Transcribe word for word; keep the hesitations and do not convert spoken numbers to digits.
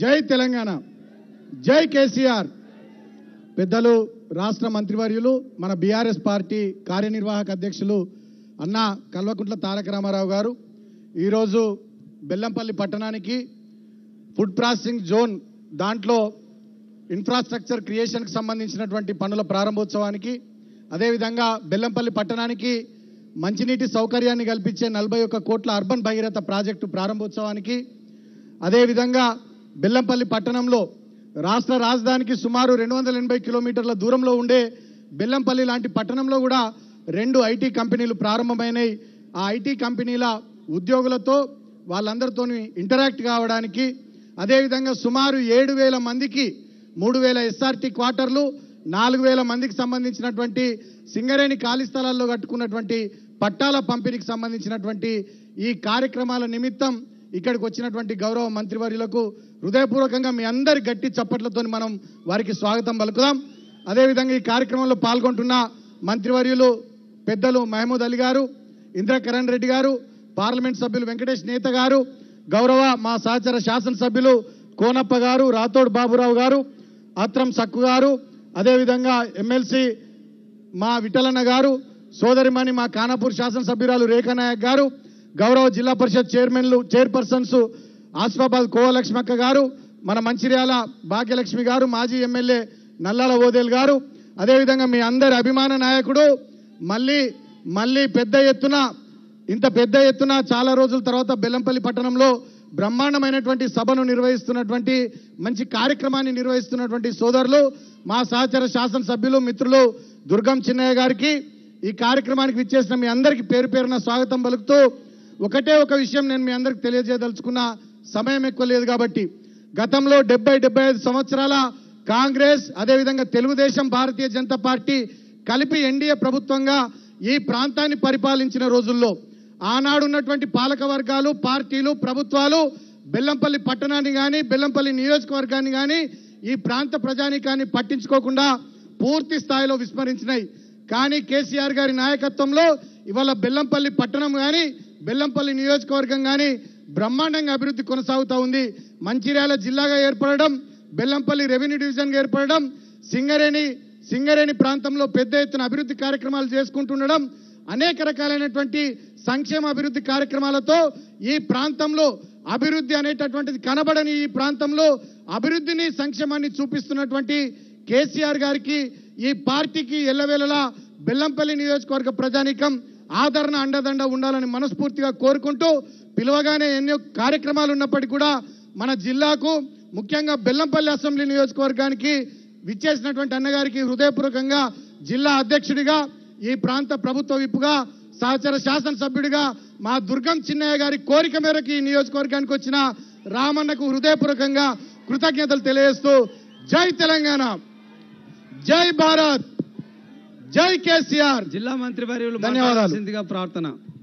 జై తెలంగాణ జై కేసీఆర్ పెద్దలు రాష్ట్ర మంత్రివర్యులు మన బీఆర్ఎస్ పార్టీ కార్యనిర్వాహక అధ్యక్షులు అన్నా కల్వకుంట్ల తారకరామ రావగారు ఈ రోజు బెల్లంపల్లి పట్టణానికి ఫుడ్ ప్రాసెసింగ్ జోన్ దాంట్లో ఇన్ఫ్రాస్ట్రక్చర్ క్రియేషన్ కు సంబంధించినటువంటి పనుల ప్రారంభోత్సవానికి అదే విధంగా బెల్లంపల్లి పట్టణానికి మంచినీటి సౌకర్యాన్ని కల్పించే నలభై ఒక్క కోట్ల అర్బన్ భగీరథ ప్రాజెక్టు ప్రారంభోత్సవానికి అదే విధంగా బెల్లంపల్లి పట్టణంలో రాష్ట్ర రాజధానికి సుమారు రెండు వందల ఎనభై కిలోమీటర్ల దూరంలో ఉండే బెల్లంపల్లి లాంటి పట్టణంలో కూడా రెండు ఐటీ కంపెనీలు ప్రారంభమైనాయి ఆ ఐటీ కంపెనీల ఉద్యోగులతో వాళ్ళందరితో ఇంటరాక్ట్ కావడానికి అదేవిధంగా సుమారు ఏడు వేల మందికి మూడు వేల ఎస్ఆర్టీ క్వార్టర్లు నాలుగు వేల మందికి సంబంధించినటువంటి సింగరేని ఖాళీ స్థలాల్లో కట్టుకున్నటువంటి పట్టాల పంపిణీకి సంబంధించినటువంటి ఈ కార్యక్రమాల నిమిత్తం ఇక్కడికి వచ్చినటువంటి గౌరవ మంత్రివర్యులకు హృదయపూర్వకంగా మీ అందరి గట్టి చప్పట్లతో మనం వారికి స్వాగతం పలుకుదాం అదేవిధంగా ఈ కార్యక్రమంలో పాల్గొంటున్న మంత్రివర్యులు పెద్దలు మహమద్ అలీ గారు ఇంద్రకరణ్ రెడ్డి గారు పార్లమెంట్ సభ్యులు వెంకటేష్ నేత గారు గౌరవ మా సహచర శాసనసభ్యులు కోనప్ప గారు రాఠోడ్ బాబూరావ్ గారు ఆత్రం సక్కు గారు అదేవిధంగా ఎమ్మెల్సీ మా విఠలన్న గారు సోదరిమణి మా కానాపూర్ శాసనసభ్యురాలు రేఖా నాయక్ గారు గౌరవ జిల్లా పరిషత్ చైర్మన్లు చైర్పర్సన్స్ ఆసిఫాబాద్ కోవ లక్ష్మి అక్క గారు మన మంచిర్యాల భాగ్యలక్ష్మి గారు మాజీ ఎమ్మెల్యే నల్లాలా వోదేల్ గారు అదేవిధంగా మీ అందరి అభిమాన నాయకుడు మళ్ళీ మళ్ళీ పెద్ద ఎత్తున ఇంత పెద్ద ఎత్తున చాలా రోజుల తర్వాత బెల్లంపల్లి పట్టణంలో బ్రహ్మాండమైనటువంటి సభను నిర్వహిస్తున్నటువంటి మంచి కార్యక్రమాన్ని నిర్వహిస్తున్నటువంటి సోదరులు మా సహచర శాసనసభ్యులు మిత్రులు దుర్గం చిన్నయ్య గారికి ఈ కార్యక్రమానికి విచ్చేసిన మీ అందరికీ పేరు పేరున స్వాగతం పలుకుతూ ఒకటే ఒక విషయం నేను మీ అందరికి తెలియజేయదలుచుకున్న సమయం ఎక్కువ లేదు కాబట్టి గతంలో డెబ్బై డెబ్బై ఐదు సంవత్సరాల కాంగ్రెస్ అదేవిధంగా తెలుగుదేశం భారతీయ జనతా పార్టీ కలిపి ఎన్డీఏ ప్రభుత్వంగా ఈ ప్రాంతాన్ని పరిపాలించిన రోజుల్లో ఆనాడున్నటువంటి పాలక వర్గాలు పార్టీలు ప్రభుత్వాలు బెల్లంపల్లి పట్టణాన్ని కానీ బెల్లంపల్లి నియోజకవర్గాన్ని కానీ ఈ ప్రాంత ప్రజానీకాన్ని పట్టించుకోకుండా పూర్తి స్థాయిలో విస్మరించినాయి కానీ కేసీఆర్ గారి నాయకత్వంలో ఇవాళ బెల్లంపల్లి పట్టణం కానీ బెల్లంపల్లి నియోజకవర్గం కానీ బ్రహ్మాండంగా అభివృద్ధి కొనసాగుతూ ఉంది మంచిర్యాల జిల్లాగా ఏర్పడడం బెల్లంపల్లి రెవెన్యూ డివిజన్గా ఏర్పడడం సింగరేణి సింగరేణి ప్రాంతంలో పెద్ద ఎత్తున అభివృద్ధి కార్యక్రమాలు చేసుకుంటుండడం అనేక రకాలైనటువంటి సంక్షేమ అభివృద్ధి కార్యక్రమాలతో ఈ ప్రాంతంలో అభివృద్ధి అనేటటువంటిది కనబడని ఈ ప్రాంతంలో అభివృద్ధిని సంక్షేమాన్ని చూపిస్తున్నటువంటి కేసీఆర్ గారికి ఈ పార్టీకి ఎల్లవేళలా బెల్లంపల్లి నియోజకవర్గ ప్రజానీకం ఆదరణ అండదండ ఉండాలని మనస్ఫూర్తిగా కోరుకుంటూ పిలవగానే ఎన్నో కార్యక్రమాలు ఉన్నప్పటికీ కూడా మన జిల్లాకు ముఖ్యంగా బెల్లంపల్లి అసెంబ్లీ నియోజకవర్గానికి విచ్చేసినటువంటి అన్నగారికి హృదయపూర్వకంగా జిల్లా అధ్యక్షుడిగా ఈ ప్రాంత ప్రభుత్వ విప్పుగా సహచర శాసనసభ్యుడిగా మా దుర్గం చిన్నయ్య గారి కోరిక మేరకు ఈ నియోజకవర్గానికి వచ్చిన రామన్నకు హృదయపూర్వకంగా కృతజ్ఞతలు తెలియజేస్తూ జై తెలంగాణ జై భారత్ జై కేసీఆర్ జిల్లా మంత్రివర్యులు ధన్యవాదాలు ప్రార్థన